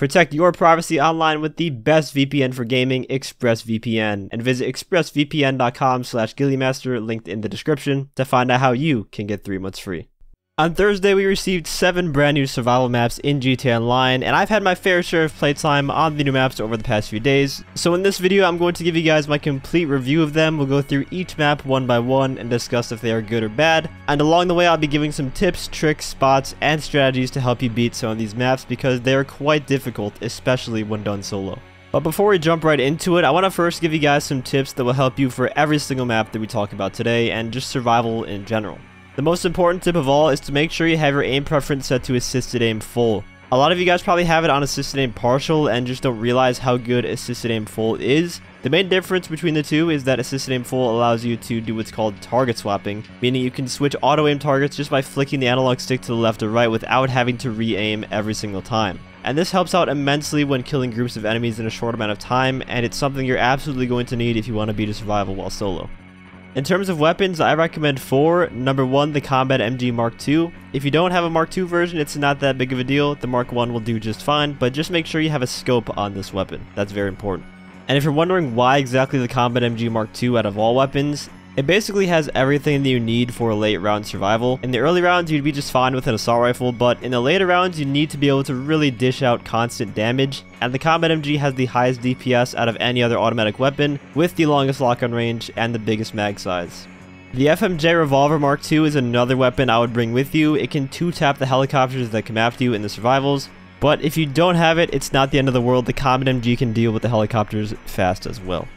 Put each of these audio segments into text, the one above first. Protect your privacy online with the best VPN for gaming, ExpressVPN, and visit expressvpn.com/GillyMaster, linked in the description, to find out how you can get 3 months free. On Thursday, we received 7 brand new survival maps in GTA Online, and I've had my fair share of playtime on the new maps over the past few days. So in this video, I'm going to give you guys my complete review of them. We'll go through each map one by one and discuss if they are good or bad. And along the way, I'll be giving some tips, tricks, spots, and strategies to help you beat some of these maps because they are quite difficult, especially when done solo. But before we jump right into it, I want to first give you guys some tips that will help you for every single map that we talk about today and just survival in general. The most important tip of all is to make sure you have your aim preference set to Assisted Aim Full. A lot of you guys probably have it on Assisted Aim Partial and just don't realize how good Assisted Aim Full is. The main difference between the two is that Assisted Aim Full allows you to do what's called target swapping, meaning you can switch auto-aim targets just by flicking the analog stick to the left or right without having to re-aim every single time. And this helps out immensely when killing groups of enemies in a short amount of time, and it's something you're absolutely going to need if you want to beat a survival while solo. In terms of weapons, I recommend 4. Number 1, the Combat MG Mark II. If you don't have a Mark II version, it's not that big of a deal. The Mark I will do just fine, but just make sure you have a scope on this weapon. That's very important. And if you're wondering why exactly the Combat MG Mark II out of all weapons, it basically has everything that you need for a late round survival. In the early rounds, you'd be just fine with an assault rifle, but in the later rounds, you need to be able to really dish out constant damage. And the Combat MG has the highest DPS out of any other automatic weapon, with the longest lock-on range and the biggest mag size. The FMJ Revolver Mark II is another weapon I would bring with you. It can two-tap the helicopters that come after you in the survivals, but if you don't have it, it's not the end of the world. The Combat MG can deal with the helicopters fast as well.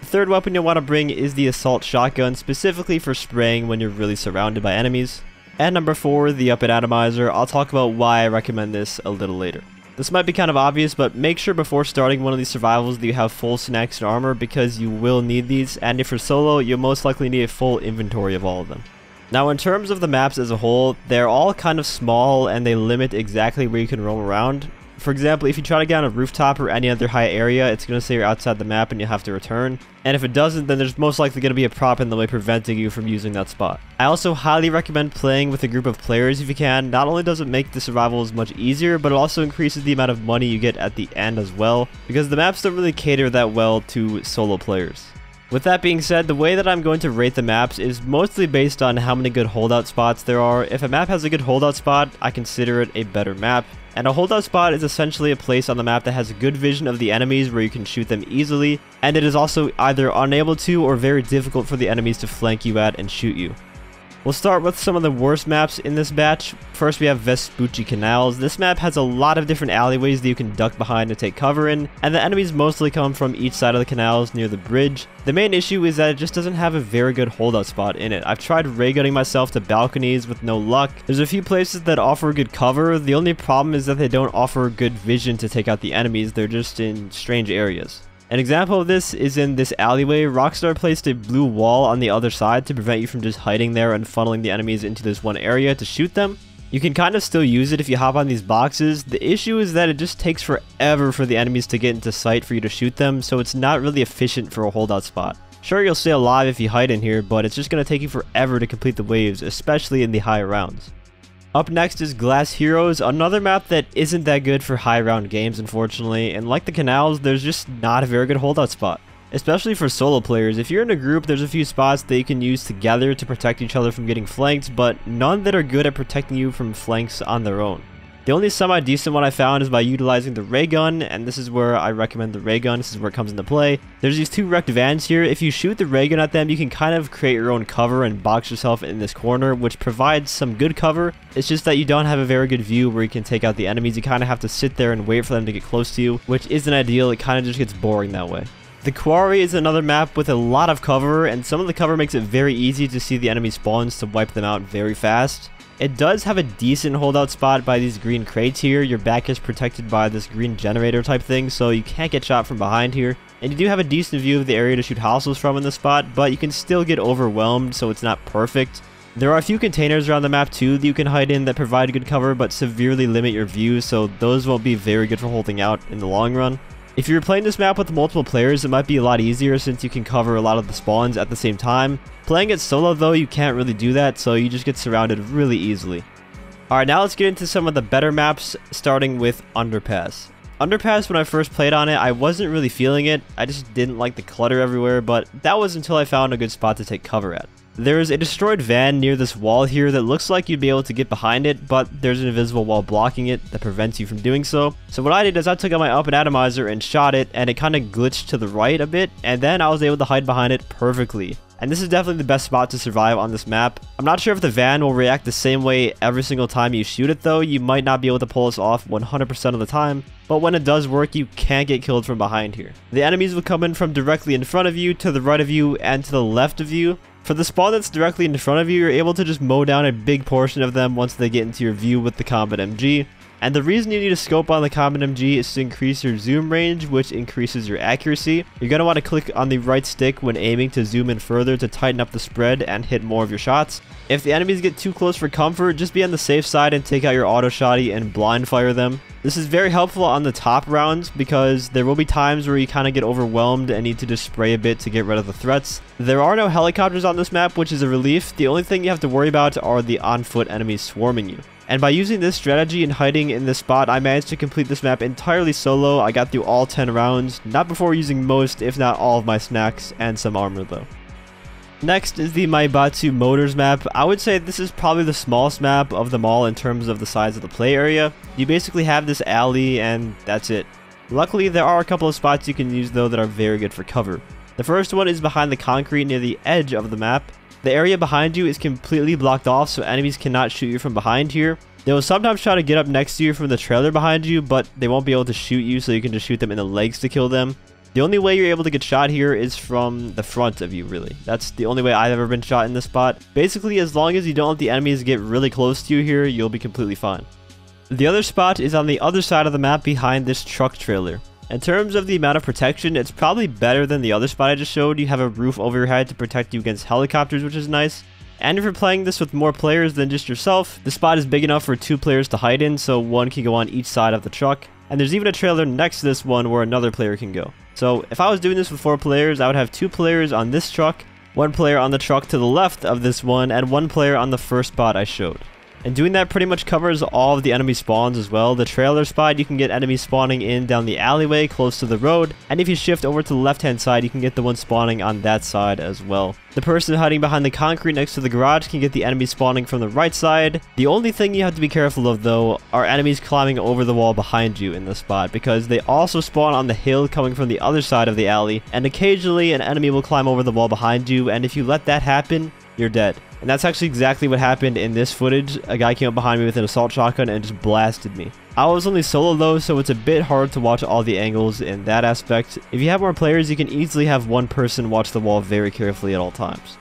The third weapon you'll want to bring is the assault shotgun, specifically for spraying when you're really surrounded by enemies. And number 4, the up and atomizer. I'll talk about why I recommend this a little later. This might be kind of obvious, but make sure before starting one of these survivals that you have full snacks and armor because you will need these, and if you're solo, you'll most likely need a full inventory of all of them. Now in terms of the maps as a whole, they're all kind of small and they limit exactly where you can roam around. For example, if you try to get on a rooftop or any other high area, it's going to say you're outside the map and you'll have to return. And if it doesn't, then there's most likely going to be a prop in the way preventing you from using that spot. I also highly recommend playing with a group of players if you can. Not only does it make the survivals much easier, but it also increases the amount of money you get at the end as well, because the maps don't really cater that well to solo players. With that being said, the way that I'm going to rate the maps is mostly based on how many good holdout spots there are. If a map has a good holdout spot, I consider it a better map. And a holdout spot is essentially a place on the map that has a good vision of the enemies where you can shoot them easily, and it is also either unable to or very difficult for the enemies to flank you at and shoot you. We'll start with some of the worst maps in this batch. First, we have Vespucci Canals. This map has a lot of different alleyways that you can duck behind and take cover in, and the enemies mostly come from each side of the canals near the bridge. The main issue is that it just doesn't have a very good holdout spot in it. I've tried ray-gunning myself to balconies with no luck. There's a few places that offer good cover. The only problem is that they don't offer good vision to take out the enemies. They're just in strange areas. An example of this is in this alleyway. Rockstar placed a blue wall on the other side to prevent you from just hiding there and funneling the enemies into this one area to shoot them. You can kind of still use it if you hop on these boxes. The issue is that it just takes forever for the enemies to get into sight for you to shoot them, so it's not really efficient for a holdout spot. Sure, you'll stay alive if you hide in here, but it's just going to take you forever to complete the waves, especially in the high rounds. Up next is Glass Heroes, another map that isn't that good for high round games, unfortunately, and like the canals, there's just not a very good holdout spot. Especially for solo players, if you're in a group, there's a few spots that you can use together to protect each other from getting flanked, but none that are good at protecting you from flanks on their own. The only semi-decent one I found is by utilizing the ray gun, and this is where I recommend the ray gun. This is where it comes into play. There's these two wrecked vans here. If you shoot the ray gun at them, you can kind of create your own cover and box yourself in this corner, which provides some good cover. It's just that you don't have a very good view where you can take out the enemies. You kind of have to sit there and wait for them to get close to you, which isn't ideal. It kind of just gets boring that way. The Quarry is another map with a lot of cover, and some of the cover makes it very easy to see the enemy spawns to wipe them out very fast. It does have a decent holdout spot by these green crates here. Your back is protected by this green generator type thing, so you can't get shot from behind here. And you do have a decent view of the area to shoot hostiles from in this spot, but you can still get overwhelmed, so it's not perfect. There are a few containers around the map too that you can hide in that provide good cover, but severely limit your view, so those won't be very good for holding out in the long run. If you're playing this map with multiple players, it might be a lot easier since you can cover a lot of the spawns at the same time. Playing it solo though, you can't really do that, so you just get surrounded really easily. Alright, now let's get into some of the better maps, starting with Underpass. Underpass, when I first played on it, I wasn't really feeling it. I just didn't like the clutter everywhere, but that was until I found a good spot to take cover at. There is a destroyed van near this wall here that looks like you'd be able to get behind it, but there's an invisible wall blocking it that prevents you from doing so. So what I did is I took out my up and atomizer and shot it, and it kind of glitched to the right a bit, and then I was able to hide behind it perfectly. And this is definitely the best spot to survive on this map. I'm not sure if the van will react the same way every single time you shoot it though. You might not be able to pull this off 100% of the time, but when it does work, you can't get killed from behind here. The enemies will come in from directly in front of you, to the right of you, and to the left of you. For the spawn that's directly in front of you, you're able to just mow down a big portion of them once they get into your view with the Combat MG. And the reason you need a scope on the Combat MG is to increase your zoom range, which increases your accuracy. You're going to want to click on the right stick when aiming to zoom in further to tighten up the spread and hit more of your shots. If the enemies get too close for comfort, just be on the safe side and take out your auto shotty and blind fire them. This is very helpful on the top rounds because there will be times where you kind of get overwhelmed and need to just spray a bit to get rid of the threats. There are no helicopters on this map, which is a relief. The only thing you have to worry about are the on-foot enemies swarming you. And by using this strategy and hiding in this spot, I managed to complete this map entirely solo. I got through all 10 rounds, not before using most, if not all of my snacks and some armor though. Next is the Maibatsu Motors map. I would say this is probably the smallest map of them all in terms of the size of the play area. You basically have this alley and that's it. Luckily, there are a couple of spots you can use though that are very good for cover. The first one is behind the concrete near the edge of the map. The area behind you is completely blocked off, so enemies cannot shoot you from behind here. They will sometimes try to get up next to you from the trailer behind you, but they won't be able to shoot you, so you can just shoot them in the legs to kill them. The only way you're able to get shot here is from the front of you, really. That's the only way I've ever been shot in this spot. Basically, as long as you don't let the enemies get really close to you here, you'll be completely fine. The other spot is on the other side of the map behind this truck trailer. In terms of the amount of protection, it's probably better than the other spot I just showed. You have a roof over your head to protect you against helicopters, which is nice. And if you're playing this with more players than just yourself, the spot is big enough for 2 players to hide in, so one can go on each side of the truck. And there's even a trailer next to this one where another player can go. So if I was doing this with 4 players, I would have 2 players on this truck, 1 player on the truck to the left of this one, and 1 player on the first spot I showed. And doing that pretty much covers all of the enemy spawns as well. The trailer spot, you can get enemies spawning in down the alleyway close to the road, and if you shift over to the left hand side, you can get the one spawning on that side as well. The person hiding behind the concrete next to the garage can get the enemy spawning from the right side. The only thing you have to be careful of though are enemies climbing over the wall behind you in this spot, because they also spawn on the hill coming from the other side of the alley, and occasionally an enemy will climb over the wall behind you, and if you let that happen, you're dead. And that's actually exactly what happened in this footage. A guy came up behind me with an assault shotgun and just blasted me. I was only solo though, so it's a bit hard to watch all the angles in that aspect. If you have more players, you can easily have one person watch the wall very carefully at all times.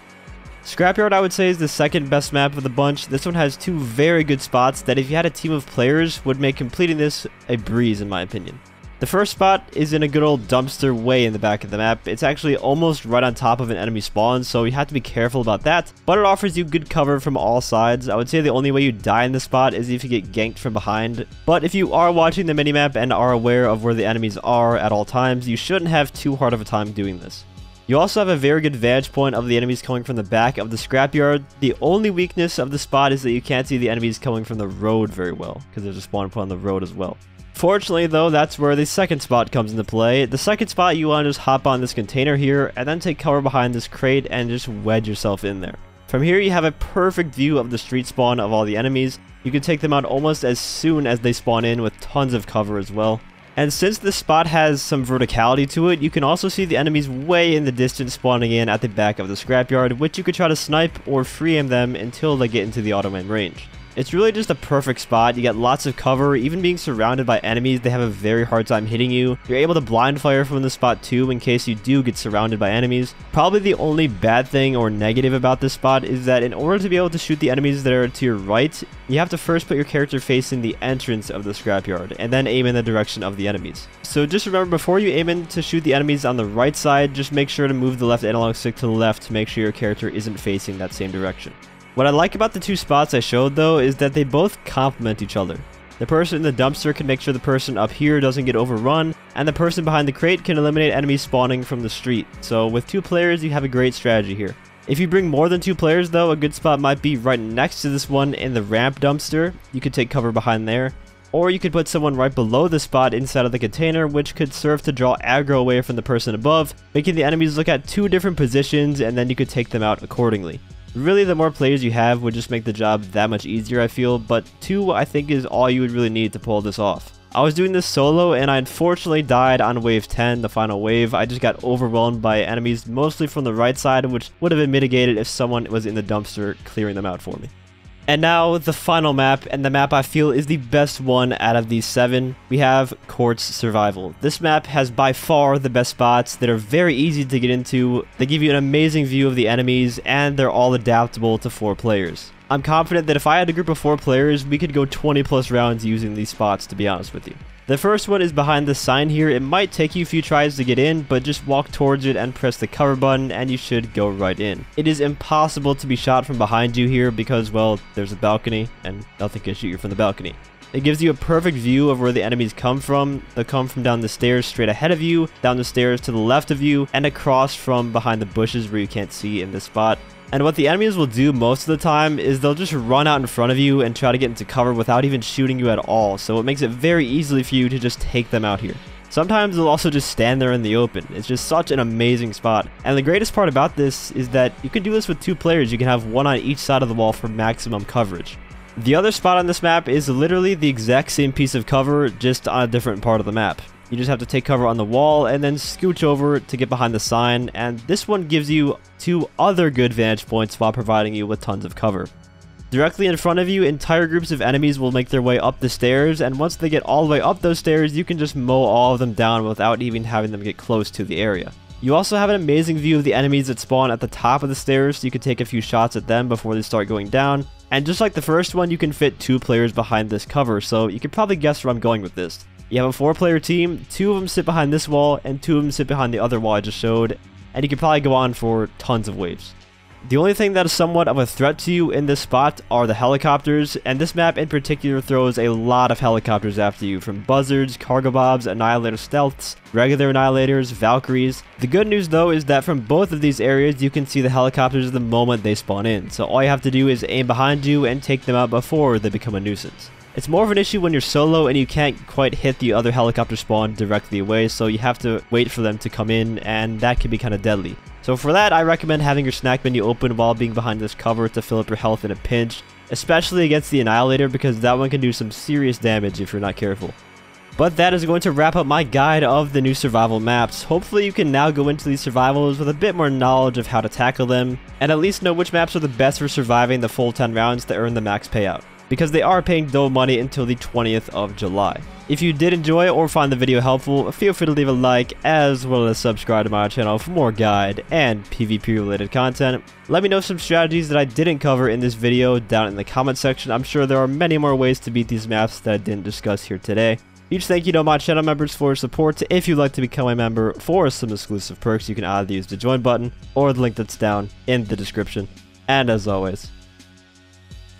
Scrapyard, I would say, is the second best map of the bunch. This one has 2 very good spots that if you had a team of players would make completing this a breeze in my opinion. The first spot is in a good old dumpster way in the back of the map. It's actually almost right on top of an enemy spawn, so you have to be careful about that, but it offers you good cover from all sides. I would say the only way you die in this spot is if you get ganked from behind, but if you are watching the minimap and are aware of where the enemies are at all times, you shouldn't have too hard of a time doing this. You also have a very good vantage point of the enemies coming from the back of the scrapyard. The only weakness of the spot is that you can't see the enemies coming from the road very well, because there's a spawn point on the road as well. Fortunately though, that's where the second spot comes into play. The second spot, you want to just hop on this container here and then take cover behind this crate and just wedge yourself in there. From here you have a perfect view of the street spawn of all the enemies. You can take them out almost as soon as they spawn in with tons of cover as well. And since this spot has some verticality to it, you can also see the enemies way in the distance spawning in at the back of the scrapyard, which you could try to snipe or free aim them until they get into the auto aim range. It's really just a perfect spot. You get lots of cover. Even being surrounded by enemies, they have a very hard time hitting you. You're able to blind fire from this spot too in case you do get surrounded by enemies. Probably the only bad thing or negative about this spot is that in order to be able to shoot the enemies that are to your right, you have to first put your character facing the entrance of the scrapyard and then aim in the direction of the enemies. So just remember, before you aim in to shoot the enemies on the right side, just make sure to move the left analog stick to the left to make sure your character isn't facing that same direction. What I like about the 2 spots I showed though is that they both complement each other. The person in the dumpster can make sure the person up here doesn't get overrun, and the person behind the crate can eliminate enemies spawning from the street. So with 2 players, you have a great strategy here. If you bring more than 2 players though, a good spot might be right next to this one in the ramp dumpster. You could take cover behind there. Or you could put someone right below the spot inside of the container, which could serve to draw aggro away from the person above, making the enemies look at two different positions, and then you could take them out accordingly. Really, the more players you have would just make the job that much easier, I feel, but 2 I think is all you would really need to pull this off. I was doing this solo and I unfortunately died on wave 10, the final wave. I just got overwhelmed by enemies mostly from the right side, which would have been mitigated if someone was in the dumpster clearing them out for me. And now the final map, and the map I feel is the best one out of these 7. We have Quartz Survival. This map has by far the best spots that are very easy to get into. They give you an amazing view of the enemies and they're all adaptable to 4 players. I'm confident that if I had a group of 4 players, we could go 20+ rounds using these spots, to be honest with you. The first one is behind the sign here. It might take you a few tries to get in, but just walk towards it and press the cover button and you should go right in. It is impossible to be shot from behind you here because, well, there's a balcony and nothing can shoot you from the balcony. It gives you a perfect view of where the enemies come from. They'll come from down the stairs straight ahead of you, down the stairs to the left of you, and across from behind the bushes where you can't see in this spot. And what the enemies will do most of the time is they'll just run out in front of you and try to get into cover without even shooting you at all, so it makes it very easily for you to just take them out here. Sometimes they'll also just stand there in the open. It's just such an amazing spot. And the greatest part about this is that you can do this with 2 players. You can have one on each side of the wall for maximum coverage. The other spot on this map is literally the exact same piece of cover, just on a different part of the map. You just have to take cover on the wall and then scooch over to get behind the sign, and this one gives you 2 other good vantage points while providing you with tons of cover. Directly in front of you, entire groups of enemies will make their way up the stairs, and once they get all the way up those stairs, you can just mow all of them down without even having them get close to the area. You also have an amazing view of the enemies that spawn at the top of the stairs, so you can take a few shots at them before they start going down. And just like the first one, you can fit 2 players behind this cover, so you can probably guess where I'm going with this. You have a 4-player team, 2 of them sit behind this wall, and 2 of them sit behind the other wall I just showed, and you can probably go on for tons of waves. The only thing that is somewhat of a threat to you in this spot are the helicopters, and this map in particular throws a lot of helicopters after you, from Buzzards, Cargo Bobs, Annihilator Stealths, regular Annihilators, Valkyries. The good news though is that from both of these areas you can see the helicopters the moment they spawn in, so all you have to do is aim behind you and take them out before they become a nuisance. It's more of an issue when you're solo and you can't quite hit the other helicopter spawn directly away, so you have to wait for them to come in, and that can be kind of deadly. So for that, I recommend having your snack menu open while being behind this cover to fill up your health in a pinch, especially against the Annihilator, because that one can do some serious damage if you're not careful. But that is going to wrap up my guide of the new survival maps. Hopefully you can now go into these survivals with a bit more knowledge of how to tackle them, and at least know which maps are the best for surviving the full 10 rounds to earn the max payout, because they are paying dough money until the 20th of July. If you did enjoy or find the video helpful, feel free to leave a like as well as subscribe to my channel for more guide and PvP related content. Let me know some strategies that I didn't cover in this video down in the comment section. I'm sure there are many more ways to beat these maps that I didn't discuss here today. Huge thank you to all my channel members for your support. If you'd like to become a member for some exclusive perks, you can either use the join button or the link that's down in the description. And as always,